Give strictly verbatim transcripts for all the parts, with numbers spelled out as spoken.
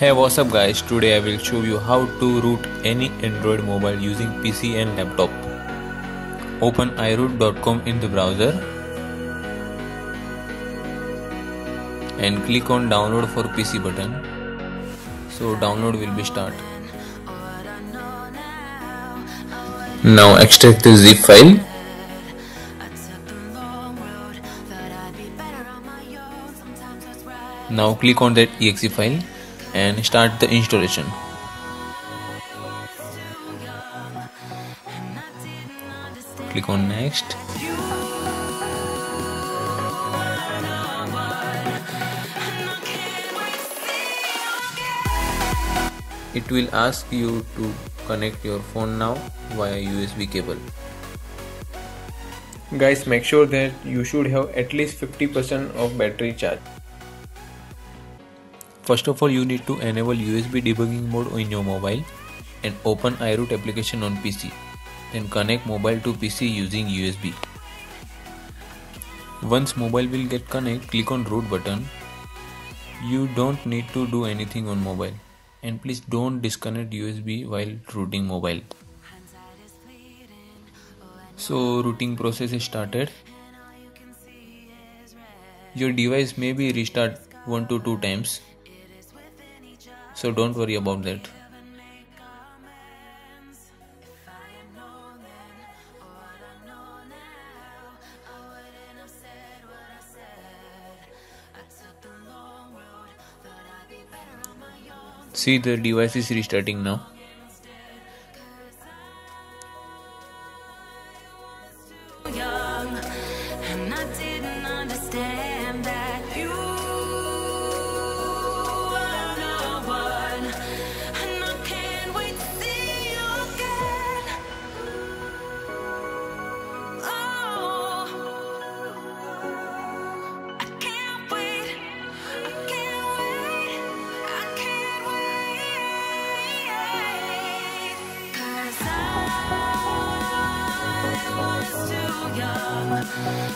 Hey, what's up guys, today I will show you how to root any Android mobile using P C and laptop. Open iroot dot com in the browser and click on download for P C button. So download will be start. Now extract the zip file. Now click on that E X E file and start the installation. Click on next. It will ask you to connect your phone now via U S B cable. Guys, make sure that you should have at least fifty percent of battery charge. First of all, you need to enable U S B debugging mode on your mobile and open iRoot application on P C. Then connect mobile to P C using U S B. Once mobile will get connect, click on root button. You don't need to do anything on mobile. And please don't disconnect U S B while rooting mobile. So rooting process is started. Your device may be restart one to two times. So don't worry about that. See, the device is restarting now.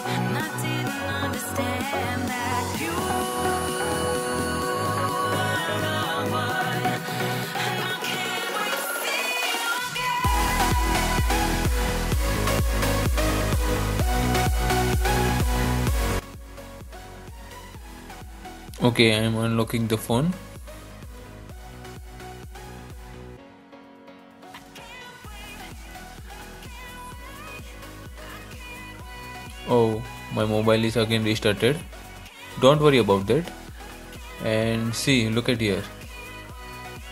And I didn't understand that you were the one, and I can't wait to see you again. Okay, I am unlocking the phone. Oh, my mobile is again restarted. Don't worry about that. And see, look at here.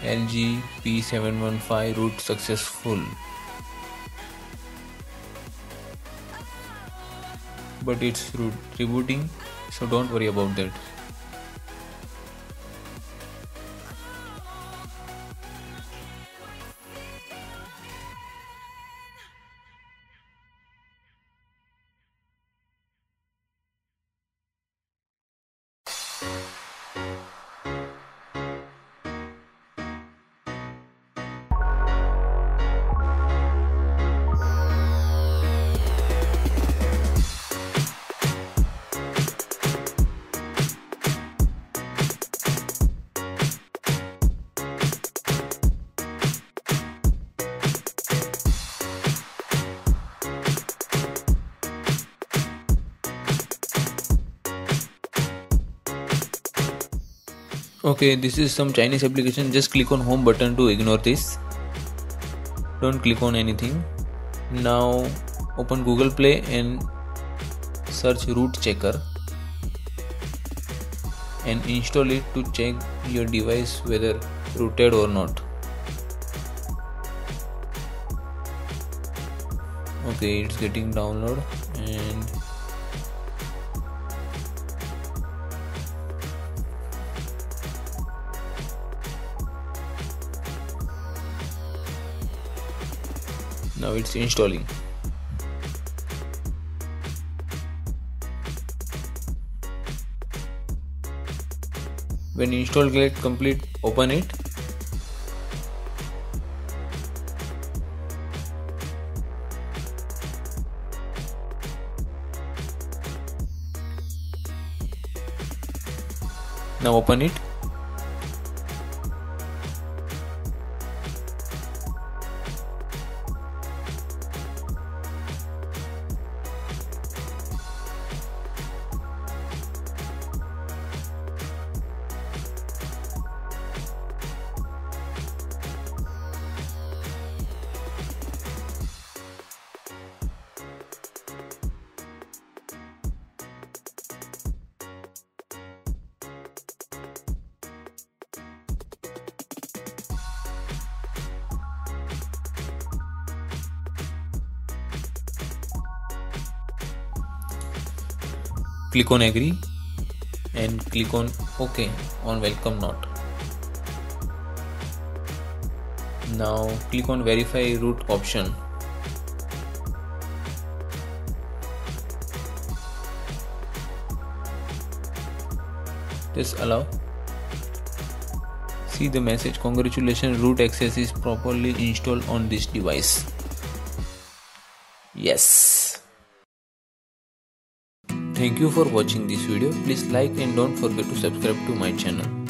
L G P seven one five root successful. But it's root rebooting, so don't worry about that. Okay, this is some Chinese application. Just click on home button to ignore this. Don't click on anything. Now open Google Play and search Root Checker and install it to check your device whether rooted or not. Okay, it's getting download and now it's installing. When install get complete, open it. Now open it. click on agree and click on OK on welcome not. Now click on verify root option. Just allow. See the message, congratulations, root access is properly installed on this device. Yes. Thank you for watching this video. Please like and don't forget to subscribe to my channel.